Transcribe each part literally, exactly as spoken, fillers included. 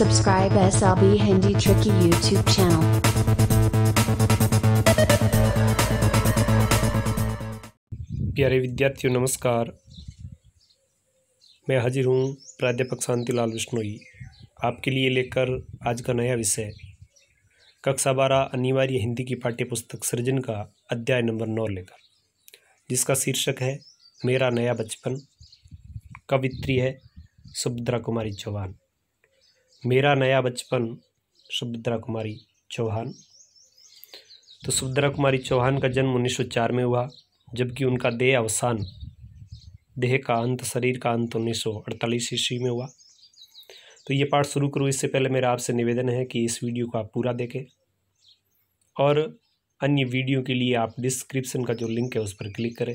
Subscribe S L B Hindi Tricky YouTube channel। प्यारे विद्यार्थियों नमस्कार, मैं हाजिर हूँ प्राध्यापक शांतिलाल विश्नोई आपके लिए लेकर आज का नया विषय कक्षा बारह अनिवार्य हिंदी की पाठ्यपुस्तक सृजन का अध्याय नंबर नौ लेकर, जिसका शीर्षक है मेरा नया बचपन। कवित्री है सुभद्रा कुमारी चौहान। मेरा नया बचपन सुभद्रा कुमारी चौहान। तो सुभद्रा कुमारी चौहान का जन्म उन्नीस सौ चार में हुआ, जबकि उनका देह अवसान देह का अंत शरीर का अंत उन्नीस सौ अड़तालीस ईस्वी में हुआ। तो ये पाठ शुरू करूँ इससे पहले मेरा आपसे निवेदन है कि इस वीडियो को आप पूरा देखें और अन्य वीडियो के लिए आप डिस्क्रिप्शन का जो लिंक है उस पर क्लिक करें।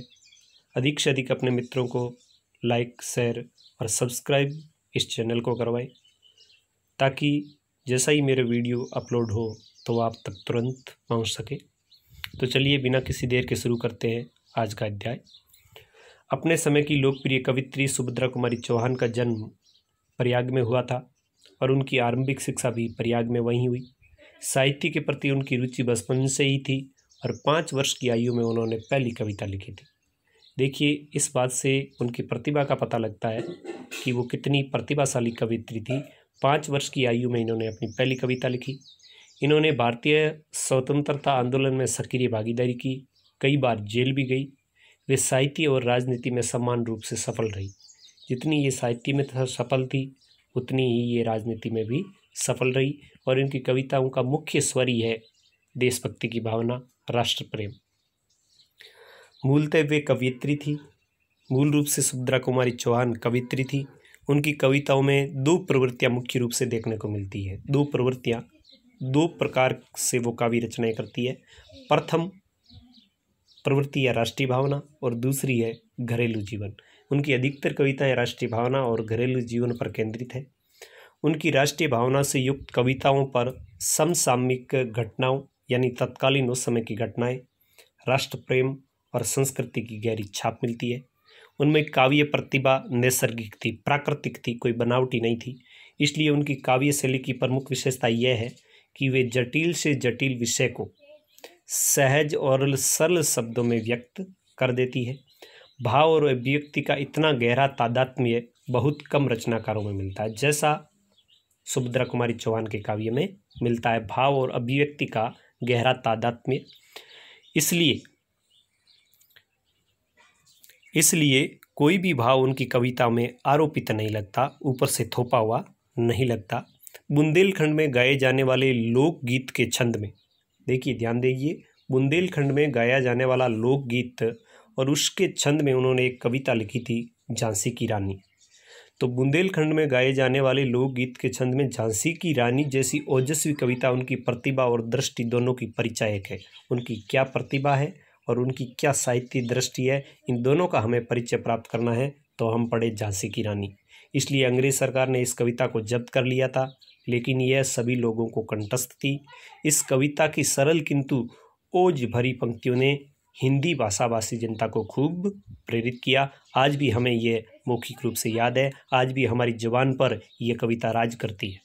अधिक से अधिक अपने मित्रों को लाइक शेयर और सब्सक्राइब इस चैनल को करवाएं, ताकि जैसा ही मेरे वीडियो अपलोड हो तो आप तक तुरंत पहुंच सके। तो चलिए बिना किसी देर के शुरू करते हैं आज का अध्याय। अपने समय की लोकप्रिय कवित्री सुभद्रा कुमारी चौहान का जन्म प्रयाग में हुआ था और उनकी आरंभिक शिक्षा भी प्रयाग में वहीं हुई। साहित्य के प्रति उनकी रुचि बचपन से ही थी और पाँच वर्ष की आयु में उन्होंने पहली कविता लिखी थी। देखिए, इस बात से उनकी प्रतिभा का पता लगता है कि वो कितनी प्रतिभाशाली कवित्री थी। पाँच वर्ष की आयु में इन्होंने अपनी पहली कविता लिखी। इन्होंने भारतीय स्वतंत्रता आंदोलन में सक्रिय भागीदारी की, कई बार जेल भी गई। वे साहित्य और राजनीति में समान रूप से सफल रही। जितनी ये साहित्य में सफल थी उतनी ही ये राजनीति में भी सफल रही और इनकी कविताओं का मुख्य स्वर ही है देशभक्ति की भावना, राष्ट्र प्रेम। मूलतः वे कवियत्री थी। मूल रूप से सुभद्रा कुमारी चौहान कवियत्री थी। उनकी कविताओं में दो प्रवृत्तियाँ मुख्य रूप से देखने को मिलती है। दो प्रवृत्तियाँ दो प्रकार से वो काव्य रचनाएँ करती है। प्रथम प्रवृत्ति है राष्ट्रीय भावना और दूसरी है घरेलू जीवन। उनकी अधिकतर कविताएं राष्ट्रीय भावना और घरेलू जीवन पर केंद्रित है। उनकी राष्ट्रीय भावना से युक्त कविताओं पर समसामयिक घटनाओं यानी तत्कालीन उस समय की घटनाएँ, राष्ट्र प्रेम और संस्कृति की गहरी छाप मिलती है। उनमें काव्य प्रतिभा नैसर्गिक थी, प्राकृतिक थी, कोई बनावटी नहीं थी। इसलिए उनकी काव्य शैली की प्रमुख विशेषता यह है कि वे जटिल से जटिल विषय को सहज और सरल शब्दों में व्यक्त कर देती है। भाव और अभिव्यक्ति का इतना गहरा तादात्म्य बहुत कम रचनाकारों में मिलता है, जैसा सुभद्रा कुमारी चौहान के काव्य में मिलता है। भाव और अभिव्यक्ति का गहरा तादात्म्य इसलिए इसलिए कोई भी भाव उनकी कविता में आरोपित नहीं लगता, ऊपर से थोपा हुआ नहीं लगता। बुंदेलखंड में गाए जाने वाले लोकगीत के छंद में, देखिए ध्यान दीजिए, बुंदेलखंड में गाया जाने वाला लोकगीत और उसके छंद में उन्होंने एक कविता लिखी थी झांसी की रानी। तो बुंदेलखंड में गाए जाने वाले लोकगीत के छंद में झांसी की रानी जैसी ओजस्वी कविता उनकी प्रतिभा और दृष्टि दोनों की परिचायक है। उनकी क्या प्रतिभा है और उनकी क्या साहित्य दृष्टि है, इन दोनों का हमें परिचय प्राप्त करना है तो हम पढ़े झांसी की रानी। इसलिए अंग्रेज सरकार ने इस कविता को जब्त कर लिया था, लेकिन यह सभी लोगों को कंठस्थ थी। इस कविता की सरल किंतु ओज भरी पंक्तियों ने हिंदी भाषाभाषी जनता को खूब प्रेरित किया। आज भी हमें यह मौखिक रूप से याद है, आज भी हमारी जुबान पर यह कविता राज करती है।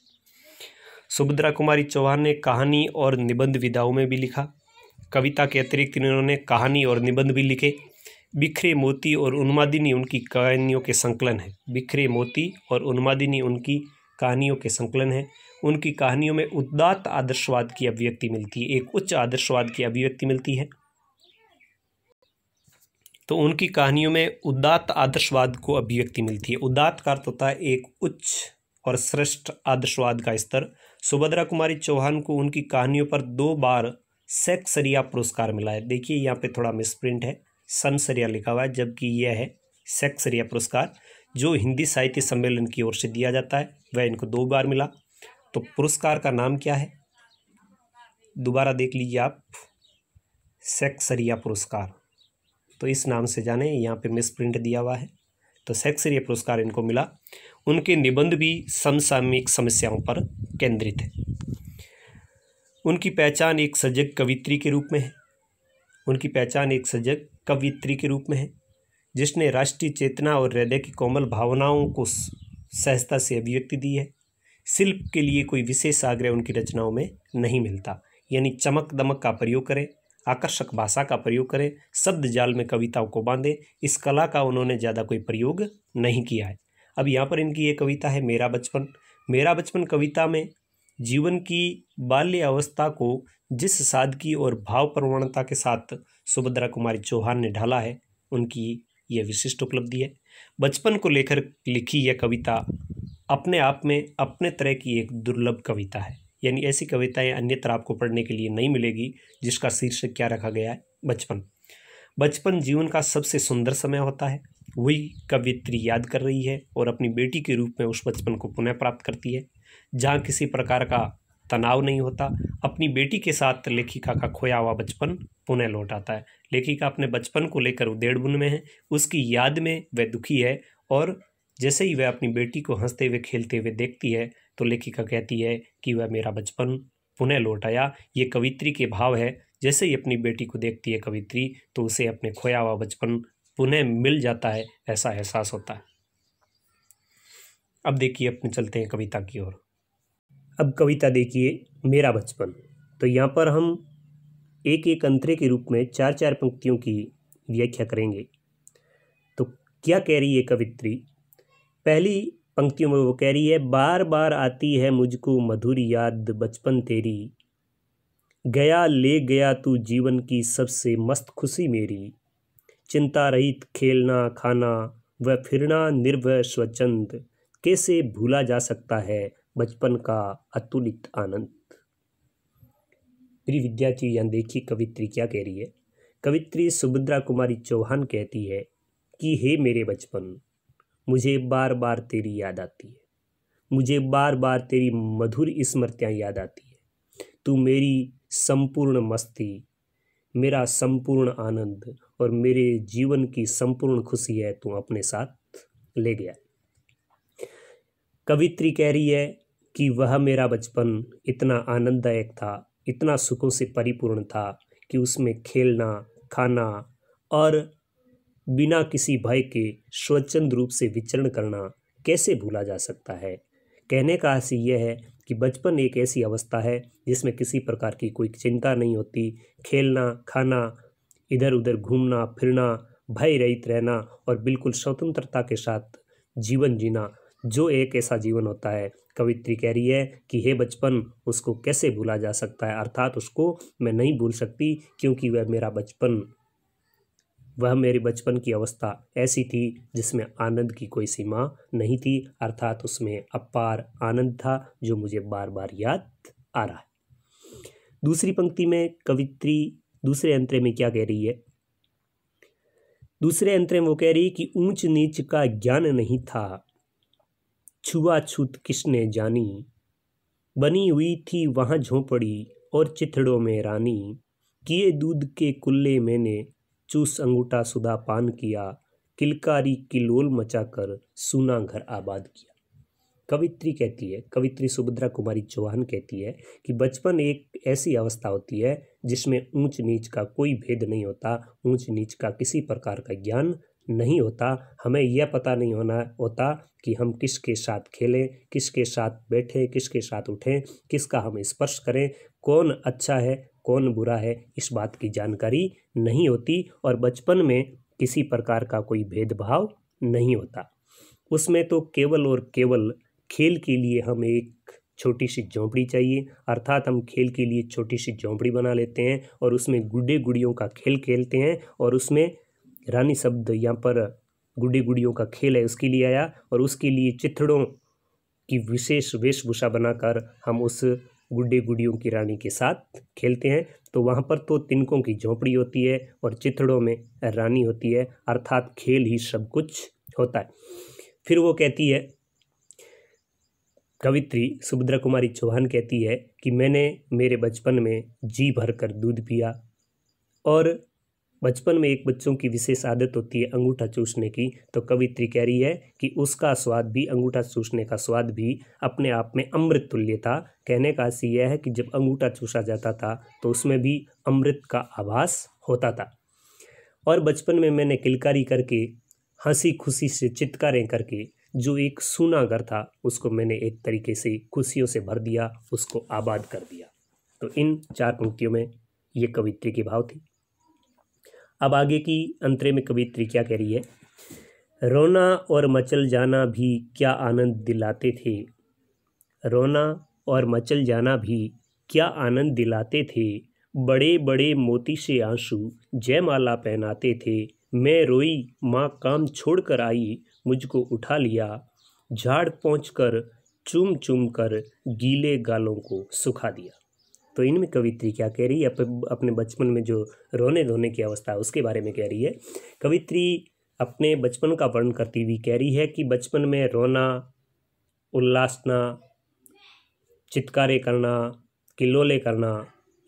सुभद्रा कुमारी चौहान ने कहानी और निबंध विधाओं में भी लिखा। कविता के अतिरिक्त इन्होंने कहानी और निबंध भी लिखे। बिखरे मोती और उन्मादिनी उनकी कहानियों के संकलन है। बिखरे मोती और उन्मादिनी उनकी कहानियों के संकलन है। उनकी कहानियों में उदात्त आदर्शवाद की अभिव्यक्ति मिलती है, एक उच्च आदर्शवाद की अभिव्यक्ति मिलती है। तो उनकी कहानियों में उदात्त आदर्शवाद को अभिव्यक्ति मिलती है। उदात्त का अर्थ होता है एक उच्च और श्रेष्ठ आदर्शवाद का स्तर। सुभद्रा कुमारी चौहान को उनकी कहानियों पर दो बार सक्सेरिया पुरस्कार मिला है। देखिए यहाँ पे थोड़ा मिसप्रिंट है, सक्सेरिया लिखा हुआ है, जबकि यह है सक्सेरिया पुरस्कार, जो हिंदी साहित्य सम्मेलन की ओर से दिया जाता है। वह इनको दो बार मिला। तो पुरस्कार का नाम क्या है, दोबारा देख लीजिए आप, सक्सेरिया पुरस्कार। तो इस नाम से जाने, यहाँ पे मिसप्रिंट दिया हुआ है। तो सक्सेरिया पुरस्कार इनको मिला। उनके निबंध भी समसामयिक समस्याओं पर केंद्रित है। उनकी पहचान एक सजग कवित्री के रूप में है। उनकी पहचान एक सजग कवित्री के रूप में है जिसने राष्ट्रीय चेतना और हृदय की कोमल भावनाओं को सहजता से अभिव्यक्ति दी है। शिल्प के लिए कोई विशेष आग्रह उनकी रचनाओं में नहीं मिलता, यानी चमक दमक का प्रयोग करें, आकर्षक भाषा का प्रयोग करें, शब्द जाल में कविताओं को बांधें, इस कला का उन्होंने ज़्यादा कोई प्रयोग नहीं किया है। अब यहाँ पर इनकी ये कविता है मेरा बचपन। मेरा बचपन कविता में जीवन की बाल्यावस्था को जिस सादगी और भाव प्रवणता के साथ सुभद्रा कुमारी चौहान ने ढाला है, उनकी यह विशिष्ट उपलब्धि है। बचपन को लेकर लिखी यह कविता अपने आप में अपने तरह की एक दुर्लभ कविता है, यानी ऐसी कविताएं अन्यत्र आपको पढ़ने के लिए नहीं मिलेगी, जिसका शीर्षक क्या रखा गया है, बचपन। बचपन जीवन का सबसे सुंदर समय होता है, वही कवयित्री याद कर रही है और अपनी बेटी के रूप में उस बचपन को पुनः प्राप्त करती है, जहाँ किसी प्रकार का तनाव नहीं होता। अपनी बेटी के साथ लेखिका का खोया हुआ बचपन पुनः लौट आता है। लेखिका अपने बचपन को लेकर उधेड़बुन में है, उसकी याद में वह दुखी है और जैसे ही वह अपनी बेटी को हंसते हुए खेलते हुए देखती है तो लेखिका कहती है कि वह मेरा बचपन पुनः लौट आया। ये कवित्री के भाव है, जैसे ही अपनी बेटी को देखती है कवित्री तो उसे अपने खोया हुआ बचपन पुनः मिल जाता है, ऐसा एहसास होता है। अब देखिए अपने चलते हैं कविता की ओर। अब कविता देखिए मेरा बचपन। तो यहाँ पर हम एक एक अंतरे के रूप में चार चार पंक्तियों की व्याख्या करेंगे। तो क्या कह रही है कवित्री? पहली पंक्तियों में वो कह रही है, बार बार आती है मुझको मधुर याद बचपन तेरी, गया ले गया तू जीवन की सबसे मस्त खुशी मेरी, चिंता रहित खेलना खाना व फिरना निर्भय स्वच्छंद, कैसे भूला जा सकता है बचपन का अतुलित आनंद। प्रिय विद्यार्थी, यहाँ देखिए कवित्री क्या कह रही है। कवित्री सुभद्रा कुमारी चौहान कहती है कि हे मेरे बचपन, मुझे बार बार तेरी याद आती है, मुझे बार बार तेरी मधुर स्मृतियाँ याद आती है। तू मेरी संपूर्ण मस्ती, मेरा संपूर्ण आनंद और मेरे जीवन की संपूर्ण खुशी है, तू अपने साथ ले गया। कवित्री कह रही है कि वह मेरा बचपन इतना आनंददायक था, इतना सुखों से परिपूर्ण था कि उसमें खेलना खाना और बिना किसी भय के स्वच्छंद रूप से विचरण करना कैसे भूला जा सकता है। कहने का आशय यह है कि बचपन एक ऐसी अवस्था है जिसमें किसी प्रकार की कोई चिंता नहीं होती, खेलना खाना, इधर उधर घूमना फिरना, भय रहित रहना और बिल्कुल स्वतंत्रता के साथ जीवन जीना, जो एक ऐसा जीवन होता है। कवित्री कह रही है कि हे बचपन, उसको कैसे भूला जा सकता है, अर्थात उसको मैं नहीं भूल सकती, क्योंकि वह मेरा बचपन, वह मेरे बचपन की अवस्था ऐसी थी जिसमें आनंद की कोई सीमा नहीं थी, अर्थात उसमें अपार आनंद था जो मुझे बार बार याद आ रहा है। दूसरी पंक्ति में कवित्री दूसरे अंतरे में क्या कह रही है? दूसरे अंतरे में वो कह रही है कि ऊंच नीच का ज्ञान नहीं था, छुआछूत किसने जानी, बनी हुई थी वहाँ झोंपड़ी और चिथड़ों में रानी, किए दूध के कुल्ले मैंने चूस अंगूठा सुधा पान किया, किलकारी किलोल मचाकर सूना घर आबाद किया। कवित्री कहती है, कवित्री सुभद्रा कुमारी चौहान कहती है कि बचपन एक ऐसी अवस्था होती है जिसमें ऊंच नीच का कोई भेद नहीं होता, ऊंच नीच का किसी प्रकार का ज्ञान नहीं होता। हमें यह पता नहीं होना होता कि हम किसके साथ खेलें, किसके साथ बैठें, किसके साथ उठें, किसका हम स्पर्श करें, कौन अच्छा है कौन बुरा है, इस बात की जानकारी नहीं होती और बचपन में किसी प्रकार का कोई भेदभाव नहीं होता। उसमें तो केवल और केवल खेल के लिए हमें एक छोटी सी झोंपड़ी चाहिए, अर्थात हम खेल के लिए छोटी सी झोंपड़ी बना लेते हैं और उसमें गुड्डे गुड़ियों का खेल खेलते हैं, और उसमें रानी शब्द यहाँ पर गुड्डे गुड़ियों का खेल है उसके लिए आया, और उसके लिए चिथड़ों की विशेष वेशभूषा बनाकर हम उस गुड्डे गुड़ियों की रानी के साथ खेलते हैं। तो वहाँ पर तो तिनकों की झोंपड़ी होती है और चिथड़ों में रानी होती है, अर्थात खेल ही सब कुछ होता है। फिर वो कहती है कवित्री सुभद्रा कुमारी चौहान कहती है कि मैंने मेरे बचपन में जी भर कर दूध पिया, और बचपन में एक बच्चों की विशेष आदत होती है अंगूठा चूसने की, तो कवित्री कह रही है कि उसका स्वाद भी, अंगूठा चूसने का स्वाद भी अपने आप में अमृत तुल्य था। कहने का आशय यह है कि जब अंगूठा चूसा जाता था तो उसमें भी अमृत का आभास होता था। और बचपन में मैंने किलकारी करके, हंसी खुशी से चित्कारें करके जो एक सूना घर था उसको मैंने एक तरीके से खुशियों से भर दिया, उसको आबाद कर दिया। तो इन चार पंक्तियों में ये कवित्री की भाव थी। अब आगे की अंतरे में कवित्री क्या कह रही है। रोना और मचल जाना भी क्या आनंद दिलाते थे, रोना और मचल जाना भी क्या आनंद दिलाते थे, बड़े बड़े मोती से आंसू जयमाला पहनाते थे। मैं रोई माँ काम छोड़कर आई, मुझको उठा लिया, झाड़ पहुँचकर चूम चूम कर गीले गालों को सुखा दिया। तो इनमें कवित्री क्या कह रही है, अपने बचपन में जो रोने धोने की अवस्था है उसके बारे में कह रही है। कवित्री अपने बचपन का वर्णन करती हुई कह रही है कि बचपन में रोना, उल्लासना, चित्कारे करना, किलोले करना,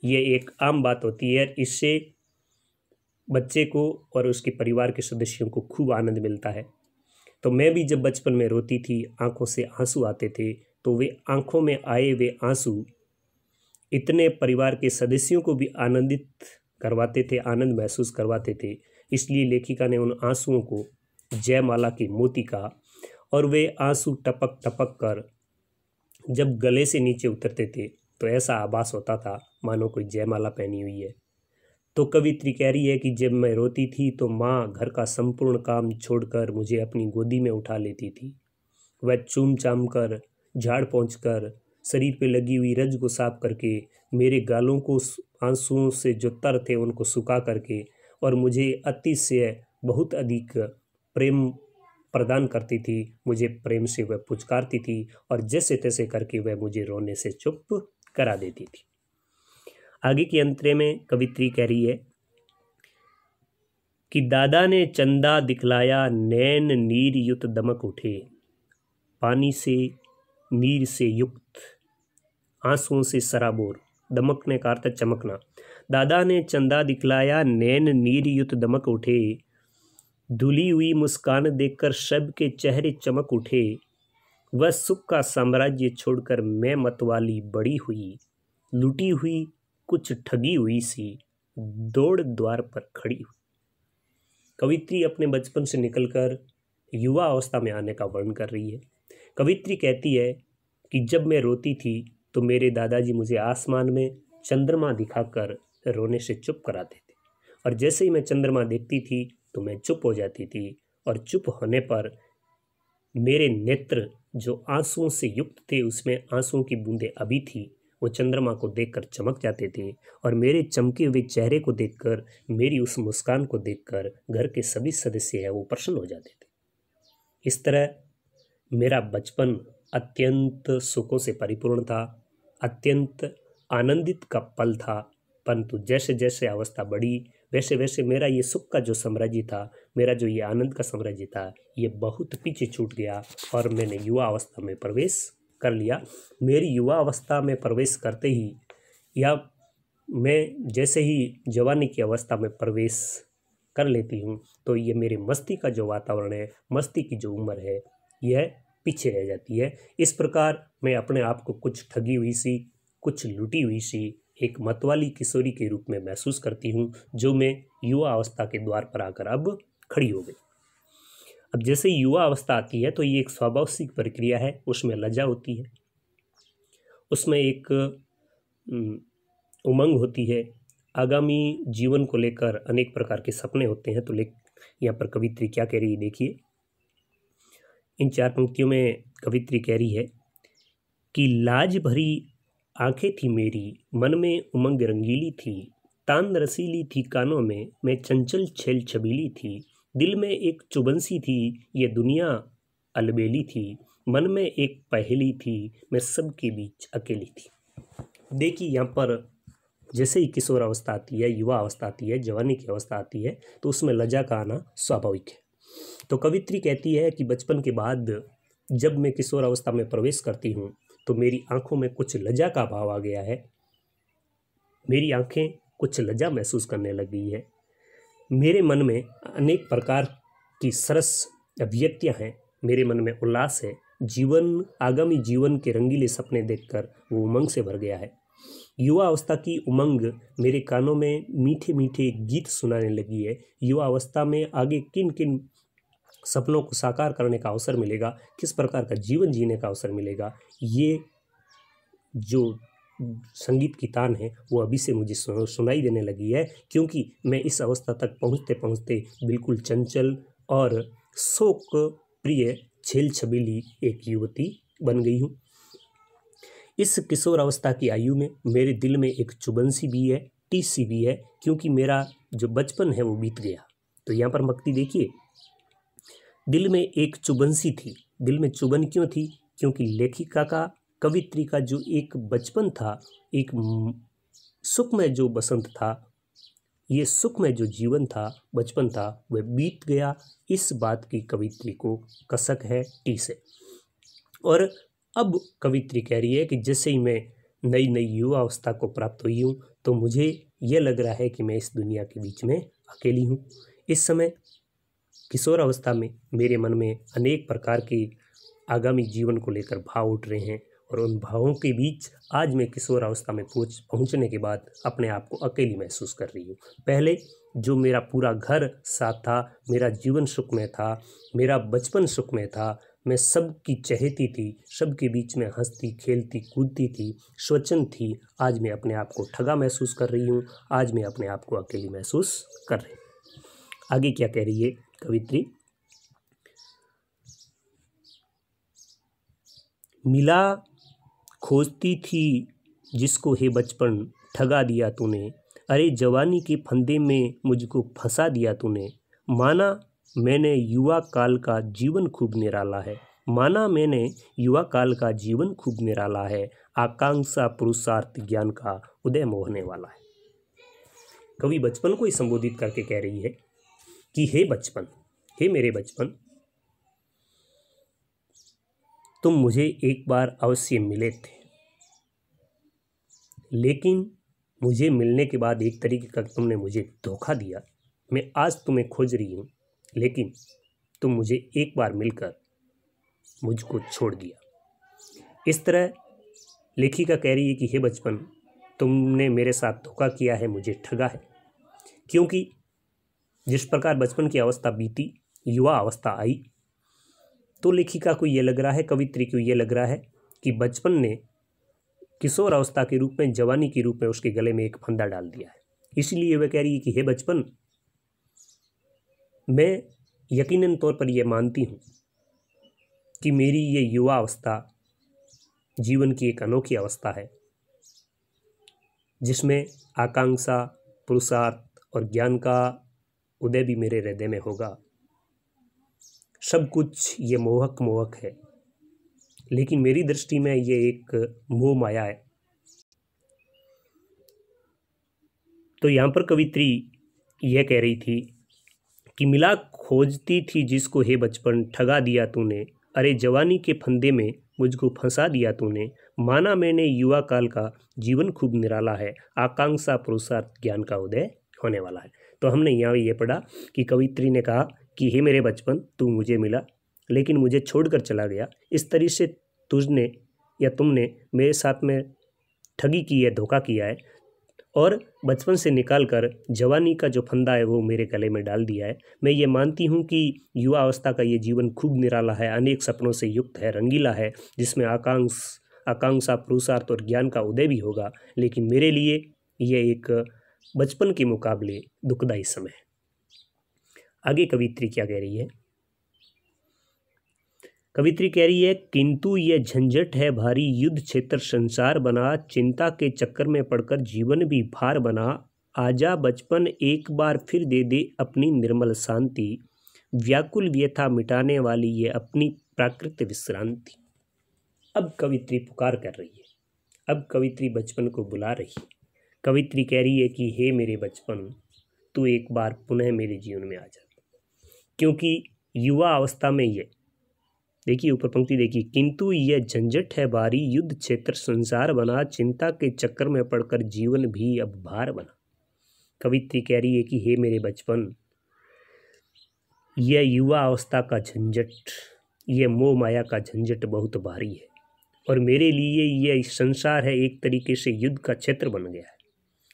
ये एक आम बात होती है। इससे बच्चे को और उसके परिवार के सदस्यों को खूब आनंद मिलता है। तो मैं भी जब बचपन में रोती थी, आंखों से आंसू आते थे, तो वे आंखों में आए वे आंसू इतने परिवार के सदस्यों को भी आनंदित करवाते थे, आनंद महसूस करवाते थे। इसलिए लेखिका ने उन आंसुओं को जयमाला की मोती कहा, और वे आंसू टपक टपक कर जब गले से नीचे उतरते थे तो ऐसा आभास होता था मानो कोई जयमाला पहनी हुई है। तो कवित्री कह रही है कि जब मैं रोती थी तो माँ घर का संपूर्ण काम छोड़कर मुझे अपनी गोदी में उठा लेती थी। वह चूम चाम कर, झाड़ पहुँच कर, शरीर पे लगी हुई रज को साफ करके, मेरे गालों को आंसुओं से जो तर थे उनको सुखा करके, और मुझे अतिशय बहुत अधिक प्रेम प्रदान करती थी। मुझे प्रेम से वह पुचकारती थी और जैसे तैसे करके वह मुझे रोने से चुप करा देती थी। आगे की अंतरे में कवित्री कह रही है कि दादा ने चंदा दिखलाया, नैन नीर युक्त दमक उठे, पानी से नीर से युक्त आंसुओं से सराबोर, दमकने का अर्थ चमकना। दादा ने चंदा दिखलाया, नैन नीर युत दमक उठे, धुली हुई मुस्कान देखकर शब के चेहरे चमक उठे। वह सुख का साम्राज्य छोड़कर मैं मतवाली बड़ी हुई, लूटी हुई कुछ ठगी हुई सी, दौड़ द्वार पर खड़ी हुई। कवित्री अपने बचपन से निकलकर युवा अवस्था में आने का वर्णन कर रही है। कवित्री कहती है कि जब मैं रोती थी तो मेरे दादाजी मुझे आसमान में चंद्रमा दिखाकर रोने से चुप कराते थे, और जैसे ही मैं चंद्रमा देखती थी तो मैं चुप हो जाती थी, और चुप होने पर मेरे नेत्र जो आंसुओं से युक्त थे, उसमें आंसुओं की बूंदें अभी थी, वो चंद्रमा को देखकर चमक जाते थे, और मेरे चमके हुए चेहरे को देखकर, मेरी उस मुस्कान को देखकर घर के सभी सदस्य हैं वो प्रसन्न हो जाते थे। इस तरह मेरा बचपन अत्यंत सुखों से परिपूर्ण था, अत्यंत आनंदित का पल था, परंतु जैसे जैसे अवस्था बढ़ी वैसे वैसे मेरा ये सुख का जो साम्राज्य था, मेरा जो ये आनंद का साम्राज्य था, ये बहुत पीछे छूट गया और मैंने युवा अवस्था में प्रवेश कर लिया। मेरी युवा अवस्था में प्रवेश करते ही, या मैं जैसे ही जवानी की अवस्था में प्रवेश कर लेती हूँ, तो ये मेरे मस्ती का जो वातावरण है, मस्ती की जो उम्र है, यह पीछे रह जाती है। इस प्रकार मैं अपने आप को कुछ ठगी हुई सी, कुछ लूटी हुई सी एक मतवाली किशोरी के रूप में महसूस करती हूँ, जो मैं युवा अवस्था के द्वार पर आकर अब खड़ी हो गई। अब जैसे युवा अवस्था आती है तो ये एक स्वाभाविक प्रक्रिया है, उसमें लजा होती है, उसमें एक उमंग होती है, आगामी जीवन को लेकर अनेक प्रकार के सपने होते हैं। तो लेख यहाँ पर कवित्री क्या कह रही है देखिए। इन चार पंक्तियों में कवित्री कह रही है कि लाज भरी आंखें थी मेरी, मन में उमंग रंगीली थी, तान रसीली थी कानों में, मैं चंचल छेल छबीली थी, दिल में एक चुबंसी थी, ये दुनिया अलबेली थी, मन में एक पहेली थी, मैं सबके बीच अकेली थी। देखिए यहाँ पर जैसे ही किशोर अवस्था आती है, युवा अवस्था आती है, जवानी की अवस्था आती है, तो उसमें लजा का आना स्वाभाविक है। तो कवित्री कहती है कि बचपन के बाद जब मैं किशोर अवस्था में प्रवेश करती हूँ तो मेरी आंखों में कुछ लज्जा का भाव आ गया है, मेरी आंखें कुछ लज्जा महसूस करने लगी है, मेरे मन में अनेक प्रकार की सरस अभिव्यक्तियाँ हैं, मेरे मन में उल्लास है, जीवन, आगामी जीवन के रंगीले सपने देखकर वो उमंग से भर गया है। युवा अवस्था की उमंग मेरे कानों में मीठे मीठे गीत सुनाने लगी है। युवा अवस्था में आगे किन किन सपनों को साकार करने का अवसर मिलेगा, किस प्रकार का जीवन जीने का अवसर मिलेगा। ये जो संगीत की तान है वो अभी से मुझे सुनाई देने लगी है, क्योंकि मैं इस अवस्था तक पहुँचते पहुँचते बिल्कुल चंचल और शोक प्रिय छेल छबीली एक युवती बन गई हूँ। इस किशोर अवस्था की आयु में मेरे दिल में एक चुभन सी भी है, टीस सी भी है, क्योंकि मेरा जो बचपन है वो बीत गया। तो यहाँ पर मक्ति देखिए, दिल में एक चुभन सी थी। दिल में चुभन क्यों थी? क्योंकि लेखिका का, कवित्री का जो एक बचपन था, एक सुखमय जो बसंत था, ये सुखमय जो जीवन था, बचपन था, वह बीत गया। इस बात की कवित्री को कसक है, टीस है। और अब कवित्री कह रही है कि जैसे ही मैं नई नई युवा अवस्था को प्राप्त हुई हूँ तो मुझे यह लग रहा है कि मैं इस दुनिया के बीच में अकेली हूँ। इस समय किशोर अवस्था में मेरे मन में अनेक प्रकार के आगामी जीवन को लेकर भाव उठ रहे हैं, और उन भावों के बीच आज मैं किशोर अवस्था में पहुँच पहुँचने के बाद अपने आप को अकेली महसूस कर रही हूँ। पहले जो मेरा पूरा घर साथ था, मेरा जीवन सुखमय था, मेरा बचपन सुखमय था, मैं सबकी चहेती थी, सबके बीच में हंसती खेलती कूदती थी, स्वचन थी। आज मैं अपने आप को ठगा महसूस कर रही हूँ, आज मैं अपने आप को अकेली महसूस कर रही हूँ। आगे क्या कह रही है कवित्री? मिला खोजती थी जिसको हे बचपन, ठगा दिया तूने, अरे जवानी के फंदे में मुझको फंसा दिया तूने। माना मैंने युवा काल का जीवन खूब निराला है, माना मैंने युवा काल का जीवन खूब निराला है, आकांक्षा पुरुषार्थ ज्ञान का उदय मोहने वाला है। कवि बचपन को ही संबोधित करके कह रही है कि हे बचपन, हे मेरे बचपन, तुम मुझे एक बार अवश्य मिले थे, लेकिन मुझे मिलने के बाद एक तरीके का तुमने मुझे धोखा दिया। मैं आज तुम्हें खोज रही हूँ, लेकिन तुम मुझे एक बार मिलकर मुझको छोड़ दिया। इस तरह लेखिका कह रही है कि हे बचपन, तुमने मेरे साथ धोखा किया है, मुझे ठगा है। क्योंकि जिस प्रकार बचपन की अवस्था बीती, युवा अवस्था आई, तो लेखिका को ये लग रहा है, कवित्री को ये लग रहा है कि बचपन ने किशोर अवस्था के रूप में, जवानी के रूप में उसके गले में एक फंदा डाल दिया है। इसलिए वह कह रही है कि हे बचपन, मैं यकीनन तौर पर यह मानती हूँ कि मेरी ये युवा अवस्था जीवन की एक अनोखी अवस्था है, जिसमें आकांक्षा पुरुषार्थ और ज्ञान का उदय भी मेरे हृदय में होगा। सब कुछ ये मोहक मोहक है, लेकिन मेरी दृष्टि में ये एक मोह माया है। तो यहाँ पर कवित्री यह कह रही थी कि मिला खोजती थी जिसको हे बचपन, ठगा दिया तूने, अरे जवानी के फंदे में मुझको फंसा दिया तूने। माना मैंने युवा काल का जीवन खूब निराला है, आकांक्षा पुरुषार्थ ज्ञान का उदय होने वाला है। तो हमने यहाँ ये पढ़ा कि कवित्री ने कहा कि हे मेरे बचपन, तू मुझे मिला लेकिन मुझे छोड़कर चला गया। इस तरह से तुझने या तुमने मेरे साथ में ठगी की है, धोखा किया है, और बचपन से निकालकर जवानी का जो फंदा है वो मेरे गले में डाल दिया है। मैं ये मानती हूँ कि युवा अवस्था का ये जीवन खूब निराला है, अनेक सपनों से युक्त है, रंगीला है, जिसमें आकांक्ष आकांक्षा पुरुषार्थ और ज्ञान का उदय भी होगा, लेकिन मेरे लिए यह एक बचपन के मुकाबले दुखदायी समय है। आगे कवित्री क्या कह रही है? कवित्री कह रही है, किंतु यह झंझट है भारी, युद्ध क्षेत्र संसार बना, चिंता के चक्कर में पड़कर जीवन भी भार बना। आजा बचपन एक बार फिर दे दे अपनी निर्मल शांति, व्याकुल व्यथा मिटाने वाली ये अपनी प्राकृतिक विश्रांति। अब कवित्री पुकार कर रही है, अब कवित्री बचपन को बुला रही है। कवित्री कह रही है कि हे मेरे बचपन, तू एक बार पुनः मेरे जीवन में आ जा। क्योंकि युवा अवस्था में ये देखिए, ऊपर पंक्ति देखिए, किंतु यह झंझट है भारी, युद्ध क्षेत्र संसार बना, चिंता के चक्कर में पड़कर जीवन भी अब भार बना। कवित्री कह रही है कि हे मेरे बचपन, यह युवा अवस्था का झंझट, यह मोह माया का झंझट बहुत भारी है, और मेरे लिए यह संसार है एक तरीके से युद्ध का क्षेत्र बन गया है,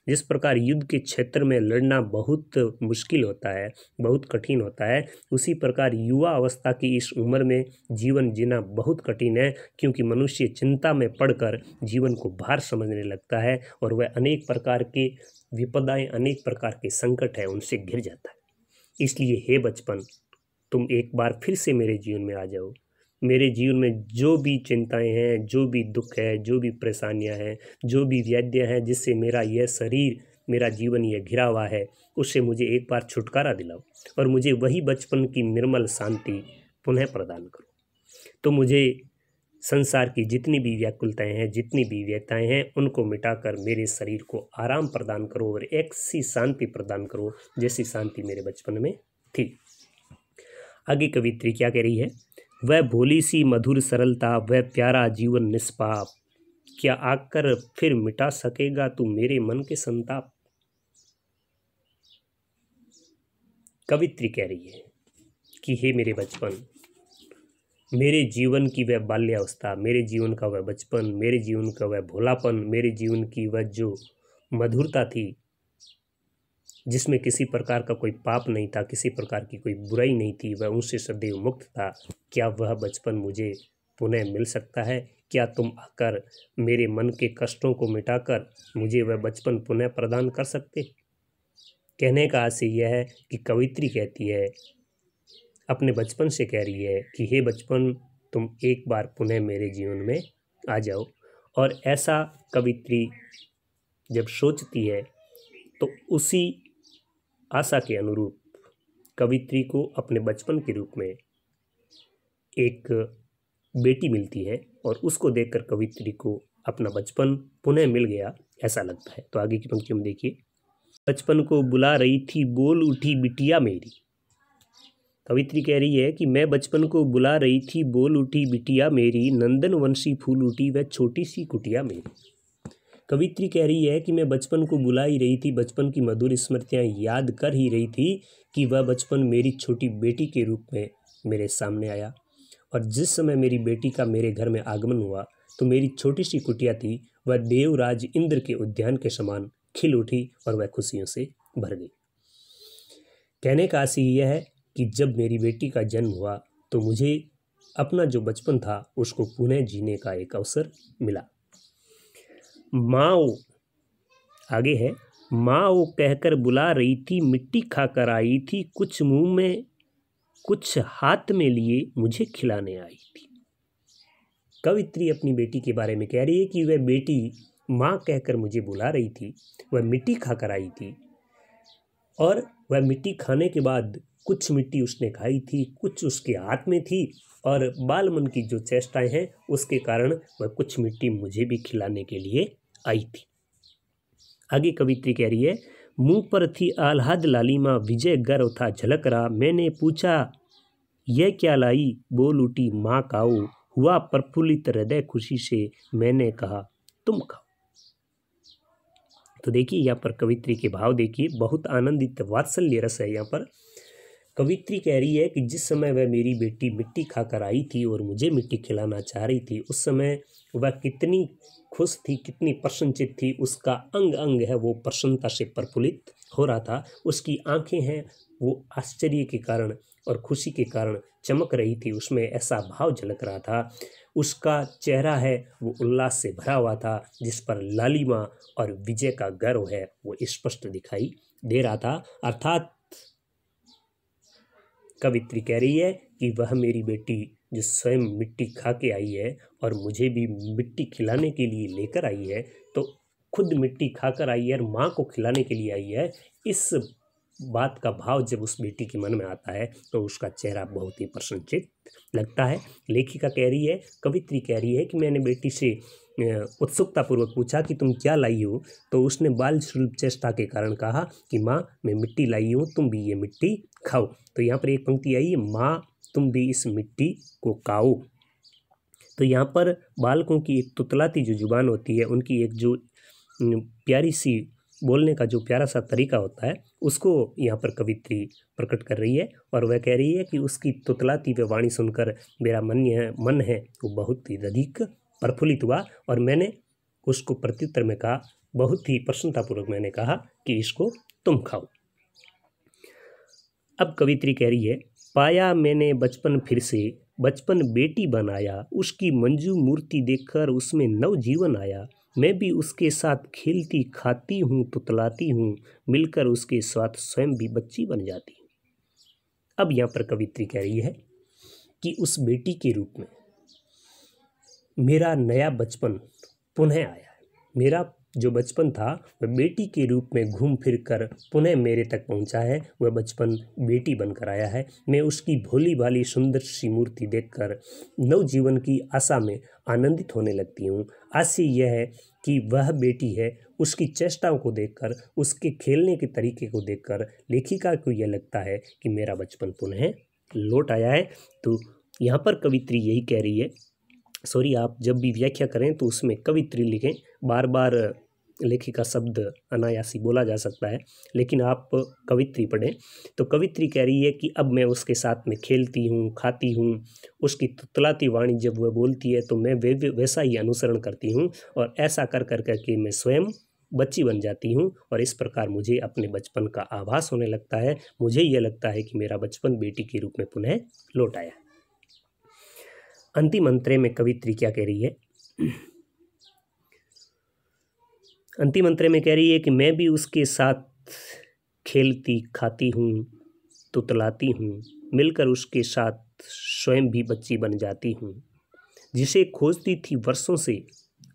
जिस प्रकार युद्ध के क्षेत्र में लड़ना बहुत मुश्किल होता है, बहुत कठिन होता है, उसी प्रकार युवा अवस्था की इस उम्र में जीवन जीना बहुत कठिन है, क्योंकि मनुष्य चिंता में पड़कर जीवन को भार समझने लगता है और वह अनेक प्रकार के विपदाएं, अनेक प्रकार के संकट है, उनसे घिर जाता है। इसलिए हे बचपन, तुम एक बार फिर से मेरे जीवन में आ जाओ। मेरे जीवन में जो भी चिंताएं हैं, जो भी दुख है, जो भी परेशानियां हैं, जो भी व्याधियां हैं, जिससे मेरा यह शरीर, मेरा जीवन यह घिरा हुआ है, उससे मुझे एक बार छुटकारा दिलाओ और मुझे वही बचपन की निर्मल शांति पुनः प्रदान करो। तो मुझे संसार की जितनी भी व्याकुलताएं हैं, जितनी भी व्यथाएं हैं, उनको मिटाकर मेरे शरीर को आराम प्रदान करो और एक सी शांति प्रदान करो जैसी शांति मेरे बचपन में थी। आगे कवित्री क्या कह रही है? वह भोली सी मधुर सरलता, वह प्यारा जीवन निष्पाप, क्या आकर फिर मिटा सकेगा तू मेरे मन के संताप। कवित्री कह रही है कि हे मेरे बचपन, मेरे जीवन की वह बाल्यावस्था, मेरे जीवन का वह बचपन, मेरे जीवन का वह भोलापन, मेरे जीवन की वह जो मधुरता थी, जिसमें किसी प्रकार का कोई पाप नहीं था, किसी प्रकार की कोई बुराई नहीं थी, वह उनसे सदैव मुक्त था, क्या वह बचपन मुझे पुनः मिल सकता है? क्या तुम आकर मेरे मन के कष्टों को मिटाकर मुझे वह बचपन पुनः प्रदान कर सकते? कहने का आशय यह है कि कवित्री कहती है, अपने बचपन से कह रही है कि हे बचपन, तुम एक बार पुनः मेरे जीवन में आ जाओ। और ऐसा कवित्री जब सोचती है तो उसी आशा के अनुरूप कवित्री को अपने बचपन के रूप में एक बेटी मिलती है और उसको देखकर कवित्री को अपना बचपन पुनः मिल गया ऐसा लगता है। तो आगे की पंक्ति में देखिए, बचपन को बुला रही थी, बोल उठी बिटिया मेरी। कवित्री कह रही है कि मैं बचपन को बुला रही थी, बोल उठी बिटिया मेरी, नंदन वंशी फूल उठी वह छोटी सी कुटिया मेरी। कवित्री कह रही है कि मैं बचपन को बुला ही रही थी, बचपन की मधुर स्मृतियाँ याद कर ही रही थी कि वह बचपन मेरी छोटी बेटी के रूप में मेरे सामने आया। और जिस समय मेरी बेटी का मेरे घर में आगमन हुआ तो मेरी छोटी सी कुटिया थी, वह देवराज इंद्र के उद्यान के समान खिल उठी और वह खुशियों से भर गई। कहने का आशय यह है कि जब मेरी बेटी का जन्म हुआ तो मुझे अपना जो बचपन था उसको पुनः जीने का एक अवसर मिला। माओ आगे है, माओ कहकर बुला रही थी, मिट्टी खाकर आई थी, कुछ मुंह में कुछ हाथ में लिए मुझे खिलाने आई थी। कवित्री अपनी बेटी के बारे में कह रही है कि वह बेटी माँ कहकर मुझे बुला रही थी, वह मिट्टी खाकर आई थी और वह मिट्टी खाने के बाद कुछ मिट्टी उसने खाई थी, कुछ उसके हाथ में थी और बाल मन की जो चेष्टाएं हैं उसके कारण वह कुछ मिट्टी मुझे भी खिलाने के लिए आई थी। आगे कवित्री कह रही है, मुंह पर थी आह्लाद लालिमा, विजय गर्व था झलक रहा, मैंने पूछा यह क्या लाई, बोल उठी माँ काओ, हुआ प्रफुल्लित हृदय खुशी से, मैंने कहा तुम खाओ। तो देखिए यहाँ पर कवित्री के भाव देखिए, बहुत आनंदित वात्सल्य रस है। यहाँ पर कवित्री कह रही है कि जिस समय वह मेरी बेटी मिट्टी खाकर आई थी और मुझे मिट्टी खिलाना चाह रही थी, उस समय वह कितनी खुश थी, कितनी प्रसन्नचित थी, उसका अंग अंग है वो प्रसन्नता से प्रफुल्लित हो रहा था, उसकी आंखें हैं वो आश्चर्य के कारण और खुशी के कारण चमक रही थी, उसमें ऐसा भाव झलक रहा था, उसका चेहरा है वो उल्लास से भरा हुआ था, जिस पर लालिमा और विजय का गर्व है वो स्पष्ट दिखाई दे रहा था। अर्थात कवित्री कह रही है कि वह मेरी बेटी जो स्वयं मिट्टी खा के आई है और मुझे भी मिट्टी खिलाने के लिए लेकर आई है, तो खुद मिट्टी खाकर आई है और माँ को खिलाने के लिए आई है, इस बात का भाव जब उस बेटी के मन में आता है तो उसका चेहरा बहुत ही प्रसन्नचित लगता है। लेखिका कह रही है, कवित्री कह रही है कि मैंने बेटी से उत्सुकतापूर्वक पूछा कि तुम क्या लाई हो, तो उसने बाल सुलभ चेष्टा के कारण कहा कि माँ मैं मिट्टी लाई हूँ, तुम भी ये मिट्टी खाओ। तो यहाँ पर एक पंक्ति आई, माँ तुम भी इस मिट्टी को खाओ। तो यहाँ पर बालकों की एक तुतलाती जो जुबान होती है, उनकी एक जो प्यारी सी बोलने का जो प्यारा सा तरीका होता है, उसको यहाँ पर कवित्री प्रकट कर रही है और वह कह रही है कि उसकी तुतलाती व वाणी सुनकर मेरा मन है मन है वो बहुत ही अधिक प्रफुल्लित हुआ और मैंने उसको प्रत्युत्तर में कहा बहुत ही प्रसन्नतापूर्वक मैंने कहा कि इसको तुम खाओ। अब कवित्री कह रही है, पाया मैंने बचपन फिर से, बचपन बेटी बनाया, उसकी मंजू मूर्ति देखकर उसमें नव जीवन आया। मैं भी उसके साथ खेलती खाती हूँ, तुतलाती हूँ, मिलकर उसके साथ स्वयं भी बच्ची बन जाती हूँ। अब यहाँ पर कवित्री कह रही है कि उस बेटी के रूप में मेरा नया बचपन पुनः आया है। मेरा जो बचपन था वह बेटी के रूप में घूम फिर कर पुनः मेरे तक पहुंचा है। वह बचपन बेटी बनकर आया है। मैं उसकी भोली भाली सुंदर सी मूर्ति देखकर नवजीवन की आशा में आनंदित होने लगती हूँ। आशा यह है कि वह बेटी है, उसकी चेष्टाओं को देखकर, उसके खेलने के तरीके को देखकर लेखिका को यह लगता है कि मेरा बचपन पुनः लौट आया है। तो यहाँ पर कवित्री यही कह रही है, सॉरी आप जब भी व्याख्या करें तो उसमें कवित्री लिखें, बार बार लेखिका शब्द अनायासी बोला जा सकता है, लेकिन आप कवित्री पढ़ें। तो कवित्री कह रही है कि अब मैं उसके साथ में खेलती हूँ, खाती हूँ, उसकी तुतलाती वाणी जब वह बोलती है तो मैं वे वैसा ही अनुसरण करती हूँ और ऐसा कर कर करके मैं स्वयं बच्ची बन जाती हूँ और इस प्रकार मुझे अपने बचपन का आभास होने लगता है। मुझे यह लगता है कि मेरा बचपन बेटी के रूप में पुनः लौट आया। अंतिम अंतरे में कवित्री क्या कह रही है? अंतिम अंतरे में कह रही है कि मैं भी उसके साथ खेलती खाती हूँ, तुतलाती हूँ, मिलकर उसके साथ स्वयं भी बच्ची बन जाती हूँ। जिसे खोजती थी वर्षों से,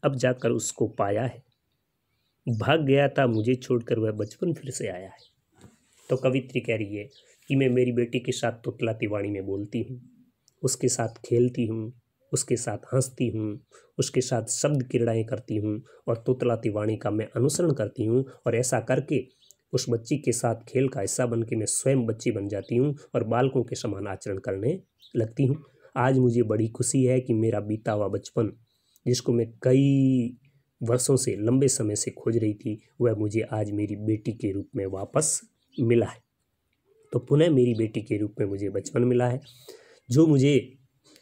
अब जाकर उसको पाया है। भाग गया था मुझे छोड़कर, वह बचपन फिर से आया है। तो कवित्री कह रही है कि मैं मेरी बेटी के साथ तुतलाती वाणी में बोलती हूँ, उसके साथ खेलती हूँ, उसके साथ हंसती हूँ, उसके साथ शब्द क्रीड़ाएँ करती हूँ और तुतलाती वाणी का मैं अनुसरण करती हूँ और ऐसा करके उस बच्ची के साथ खेल का हिस्सा बन के मैं स्वयं बच्ची बन जाती हूँ और बालकों के समान आचरण करने लगती हूँ। आज मुझे बड़ी खुशी है कि मेरा बीता हुआ बचपन, जिसको मैं कई वर्षों से, लंबे समय से खोज रही थी, वह मुझे आज मेरी बेटी के रूप में वापस मिला है। तो पुनः मेरी बेटी के रूप में मुझे बचपन मिला है। जो मुझे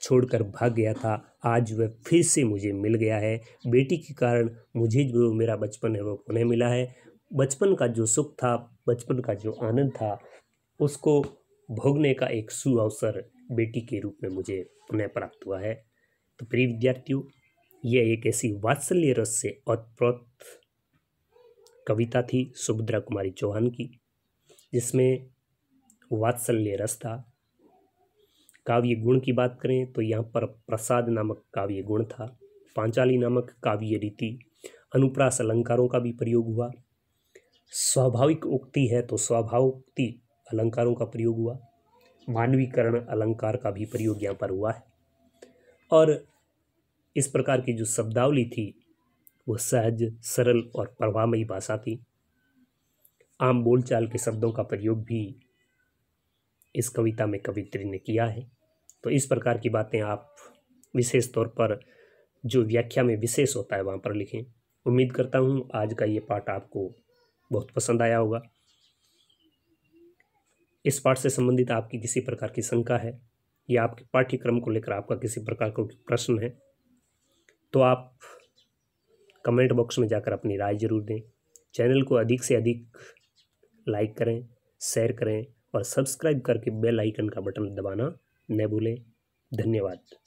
छोड़कर भाग गया था, आज वह फिर से मुझे मिल गया है। बेटी के कारण मुझे जो मेरा बचपन है वह पुनः मिला है। बचपन का जो सुख था, बचपन का जो आनंद था, उसको भोगने का एक सुअवसर बेटी के रूप में मुझे पुनः प्राप्त हुआ है। तो प्रिय विद्यार्थियों, यह एक ऐसी वात्सल्य रस से ओतप्रोत कविता थी सुभद्रा कुमारी चौहान की, जिसमें वात्सल्य रस था। काव्य गुण की बात करें तो यहाँ पर प्रसाद नामक काव्य गुण था, पांचाली नामक काव्य रीति, अनुप्रास अलंकारों का भी प्रयोग हुआ, स्वाभाविक उक्ति है तो स्वाभाविकोक्ति अलंकारों का प्रयोग हुआ, मानवीकरण अलंकार का भी प्रयोग यहाँ पर हुआ है और इस प्रकार की जो शब्दावली थी वह सहज, सरल और प्रभावमयी भाषा थी। आम बोलचाल के शब्दों का प्रयोग भी इस कविता में कवित्री ने किया है। तो इस प्रकार की बातें आप विशेष तौर पर जो व्याख्या में विशेष होता है वहाँ पर लिखें। उम्मीद करता हूँ आज का ये पाठ आपको बहुत पसंद आया होगा। इस पाठ से संबंधित आपकी किसी प्रकार की शंका है या आपके पाठ्यक्रम को लेकर आपका किसी प्रकार का प्रश्न है तो आप कमेंट बॉक्स में जाकर अपनी राय जरूर दें। चैनल को अधिक से अधिक लाइक करें, शेयर करें और सब्सक्राइब करके बेल आइकन का बटन दबाना न भूलें। धन्यवाद।